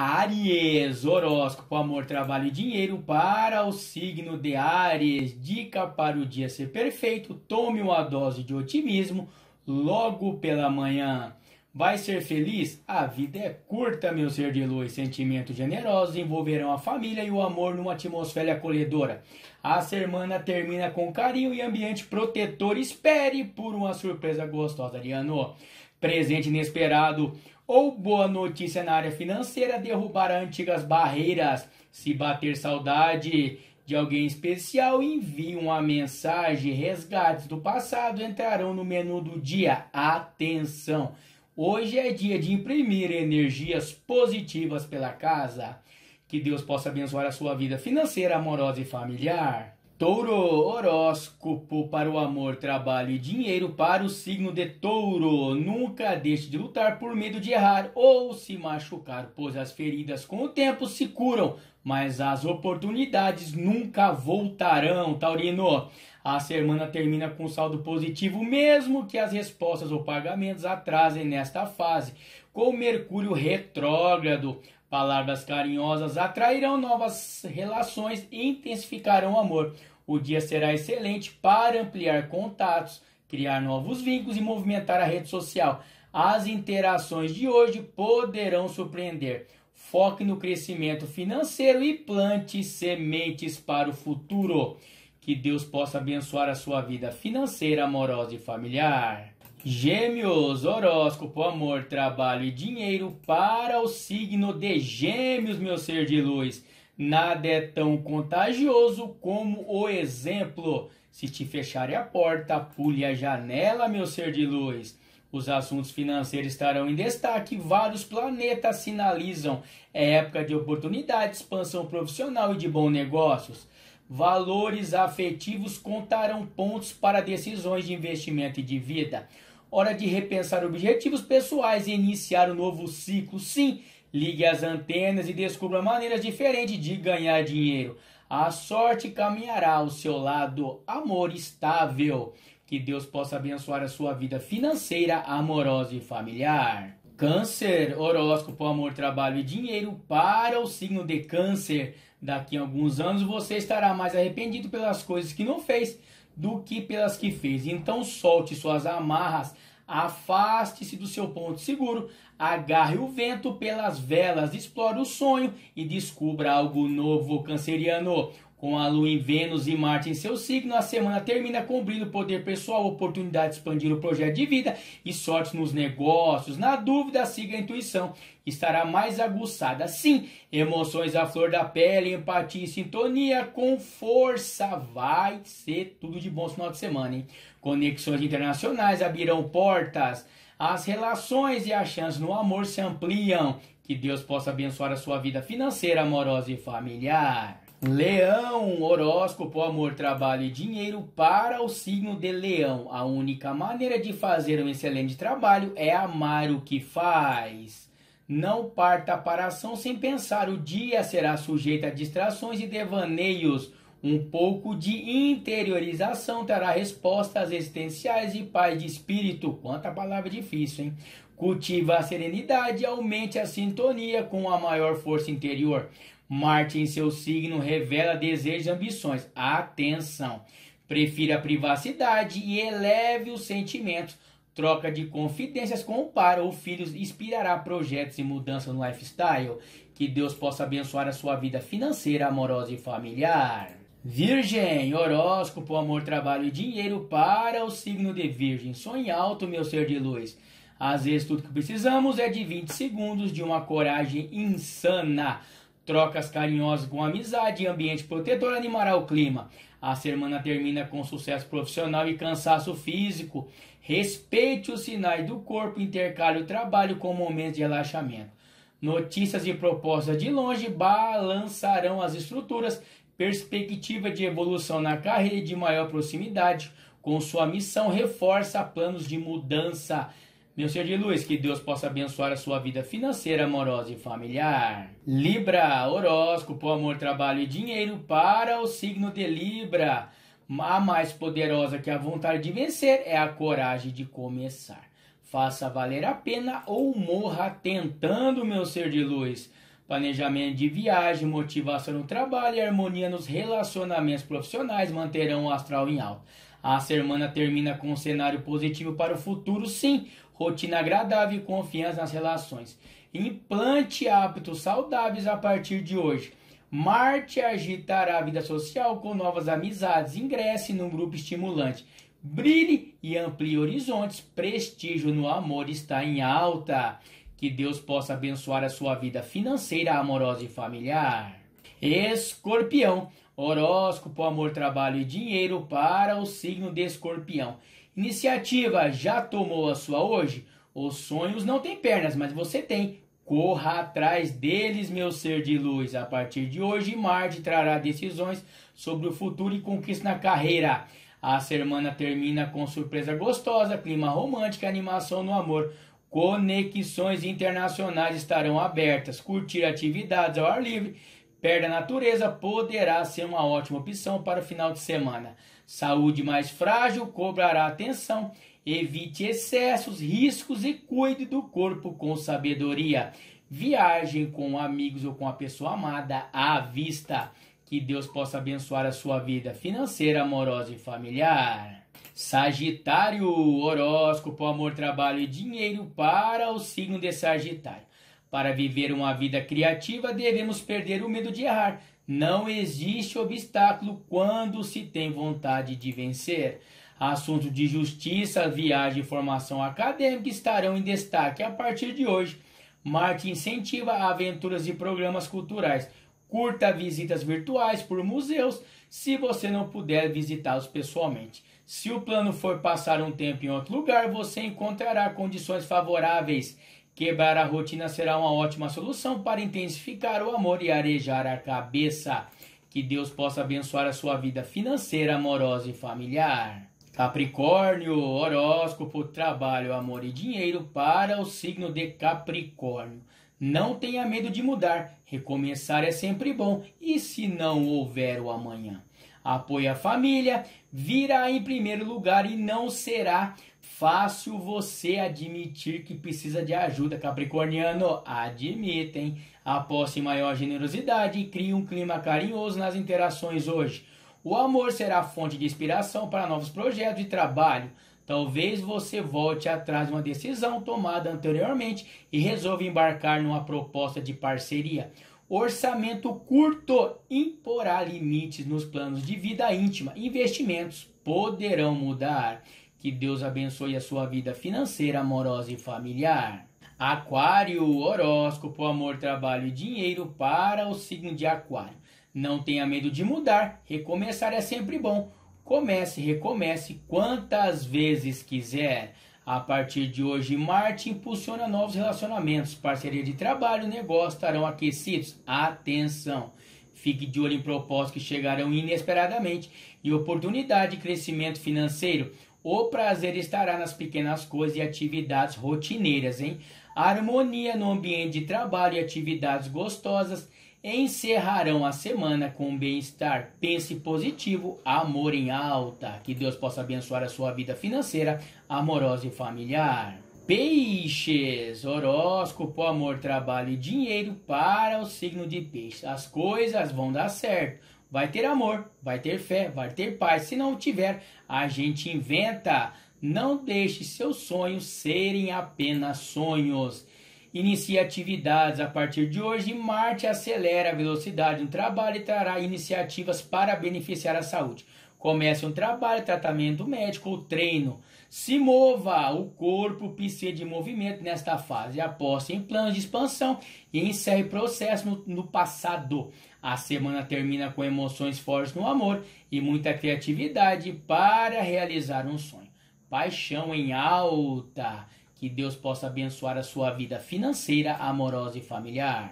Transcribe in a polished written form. Áries, horóscopo, amor, trabalho e dinheiro para o signo de Áries. Dica para o dia ser perfeito, tome uma dose de otimismo logo pela manhã. Vai ser feliz? A vida é curta, meu ser de luz. Sentimentos generosos envolverão a família e o amor numa atmosfera acolhedora. A semana termina com carinho e ambiente protetor. Espere por uma surpresa gostosa, Ariano. Presente inesperado ou boa notícia na área financeira derrubará antigas barreiras. Se bater saudade de alguém especial, envie uma mensagem. Resgates do passado entrarão no menu do dia. Atenção! Hoje é dia de imprimir energias positivas pela casa. Que Deus possa abençoar a sua vida financeira, amorosa e familiar. Touro, horóscopo para o amor, trabalho e dinheiro para o signo de Touro. Nunca deixe de lutar por medo de errar ou se machucar, pois as feridas com o tempo se curam, mas as oportunidades nunca voltarão, Taurino. A semana termina com saldo positivo, mesmo que as respostas ou pagamentos atrasem nesta fase. Com Mercúrio retrógrado, palavras carinhosas atrairão novas relações e intensificarão o amor. O dia será excelente para ampliar contatos, criar novos vínculos e movimentar a rede social. As interações de hoje poderão surpreender. Foque no crescimento financeiro e plante sementes para o futuro. Que Deus possa abençoar a sua vida financeira, amorosa e familiar. Gêmeos, horóscopo, amor, trabalho e dinheiro para o signo de Gêmeos, meu ser de luz. Nada é tão contagioso como o exemplo. Se te fecharem a porta, pule a janela, meu ser de luz. Os assuntos financeiros estarão em destaque, vários planetas sinalizam. É época de oportunidade, expansão profissional e de bons negócios. Valores afetivos contarão pontos para decisões de investimento e de vida. Hora de repensar objetivos pessoais e iniciar um novo ciclo. Sim, ligue as antenas e descubra maneiras diferentes de ganhar dinheiro. A sorte caminhará ao seu lado. Amor estável. Que Deus possa abençoar a sua vida financeira, amorosa e familiar. Câncer, horóscopo, amor, trabalho e dinheiro para o signo de Câncer. Daqui a alguns anos você estará mais arrependido pelas coisas que não fez do que pelas que fez. Então solte suas amarras, afaste-se do seu ponto seguro, agarre o vento pelas velas, explore o sonho e descubra algo novo, canceriano. Com a Lua em Vênus e Marte em seu signo, a semana termina com brilho, poder pessoal, oportunidade de expandir o projeto de vida e sorte nos negócios. Na dúvida, siga a intuição, estará mais aguçada. Sim, emoções à flor da pele, empatia e sintonia com força. Vai ser tudo de bom no final de semana, hein? Conexões internacionais abrirão portas. As relações e as chances no amor se ampliam. Que Deus possa abençoar a sua vida financeira, amorosa e familiar. Leão, horóscopo, amor, trabalho e dinheiro para o signo de Leão. A única maneira de fazer um excelente trabalho é amar o que faz. Não parta para a ação sem pensar. O dia será sujeito a distrações e devaneios. Um pouco de interiorização trará respostas existenciais e paz de espírito. Quanta palavra difícil, hein? Cultiva a serenidade e aumente a sintonia com a maior força interior. Marte em seu signo revela desejos e ambições. Atenção! Prefira a privacidade e eleve os sentimentos. Troca de confidências com o par ou filhos inspirará projetos e mudanças no lifestyle. Que Deus possa abençoar a sua vida financeira, amorosa e familiar. Virgem, horóscopo, amor, trabalho e dinheiro para o signo de Virgem. Sonhe alto, meu ser de luz. Às vezes tudo que precisamos é de 20 segundos de uma coragem insana. Trocas carinhosas com amizade e ambiente protetor animará o clima. A semana termina com sucesso profissional e cansaço físico. Respeite os sinais do corpo, intercale o trabalho com momentos de relaxamento. Notícias e propostas de longe balançarão as estruturas. Perspectiva de evolução na carreira e de maior proximidade com sua missão reforça planos de mudança. Meu ser de luz, que Deus possa abençoar a sua vida financeira, amorosa e familiar. Libra, horóscopo, amor, trabalho e dinheiro para o signo de Libra. A mais poderosa que a vontade de vencer é a coragem de começar. Faça valer a pena ou morra tentando, meu ser de luz. Planejamento de viagem, motivação no trabalho e harmonia nos relacionamentos profissionais manterão o astral em alta. A semana termina com um cenário positivo para o futuro, sim. Rotina agradável e confiança nas relações. Implante hábitos saudáveis a partir de hoje. Marte agitará a vida social com novas amizades. Ingresse num grupo estimulante. Brilhe e amplie horizontes. Prestígio no amor está em alta. Que Deus possa abençoar a sua vida financeira, amorosa e familiar. Escorpião. Horóscopo, amor, trabalho e dinheiro para o signo de Escorpião. Iniciativa já tomou a sua hoje? Os sonhos não têm pernas, mas você tem. Corra atrás deles, meu ser de luz. A partir de hoje, Marte trará decisões sobre o futuro e conquista na carreira. A semana termina com surpresa gostosa, clima romântico e animação no amor. Conexões internacionais estarão abertas. Curtir atividades ao ar livre, perto da natureza, poderá ser uma ótima opção para o final de semana. Saúde mais frágil cobrará atenção. Evite excessos, riscos e cuide do corpo com sabedoria. Viagem com amigos ou com a pessoa amada à vista. Que Deus possa abençoar a sua vida financeira, amorosa e familiar. Sagitário, horóscopo, amor, trabalho e dinheiro para o signo de Sagitário. Para viver uma vida criativa, devemos perder o medo de errar. Não existe obstáculo quando se tem vontade de vencer. Assuntos de justiça, viagem e formação acadêmica estarão em destaque a partir de hoje. Marte incentiva aventuras e programas culturais. Curta visitas virtuais por museus, se você não puder visitá-los pessoalmente. Se o plano for passar um tempo em outro lugar, você encontrará condições favoráveis. Quebrar a rotina será uma ótima solução para intensificar o amor e arejar a cabeça. Que Deus possa abençoar a sua vida financeira, amorosa e familiar. Capricórnio, horóscopo, trabalho, amor e dinheiro para o signo de Capricórnio. Não tenha medo de mudar, recomeçar é sempre bom, e se não houver o amanhã? Apoie a família, virá em primeiro lugar e não será fácil você admitir que precisa de ajuda, capricorniano. Admitem, aposte maior generosidade e crie um clima carinhoso nas interações hoje. O amor será fonte de inspiração para novos projetos de trabalho. Talvez você volte atrás de uma decisão tomada anteriormente e resolva embarcar numa proposta de parceria. Orçamento curto imporá limites nos planos de vida íntima. Investimentos poderão mudar. Que Deus abençoe a sua vida financeira, amorosa e familiar. Aquário, horóscopo, amor, trabalho e dinheiro para o signo de Aquário. Não tenha medo de mudar, recomeçar é sempre bom. Comece, recomece quantas vezes quiser. A partir de hoje, Marte impulsiona novos relacionamentos. Parceria de trabalho e negócio estarão aquecidos. Atenção! Fique de olho em propostas que chegarão inesperadamente e oportunidade de crescimento financeiro. O prazer estará nas pequenas coisas e atividades rotineiras, hein? Harmonia no ambiente de trabalho e atividades gostosas encerrarão a semana com bem-estar. Pense positivo, amor em alta. Que Deus possa abençoar a sua vida financeira, amorosa e familiar. Peixes, horóscopo, amor, trabalho e dinheiro para o signo de Peixes. As coisas vão dar certo. Vai ter amor, vai ter fé, vai ter paz. Se não tiver, a gente inventa. Não deixe seus sonhos serem apenas sonhos. Inicie atividades a partir de hoje. Marte acelera a velocidade no trabalho e trará iniciativas para beneficiar a saúde. Comece um trabalho, tratamento médico ou treino. Se mova, o corpo precisa de movimento nesta fase. Aposte em planos de expansão e encerre processo no passado. A semana termina com emoções fortes no amor e muita criatividade para realizar um sonho. Paixão em alta. Que Deus possa abençoar a sua vida financeira, amorosa e familiar.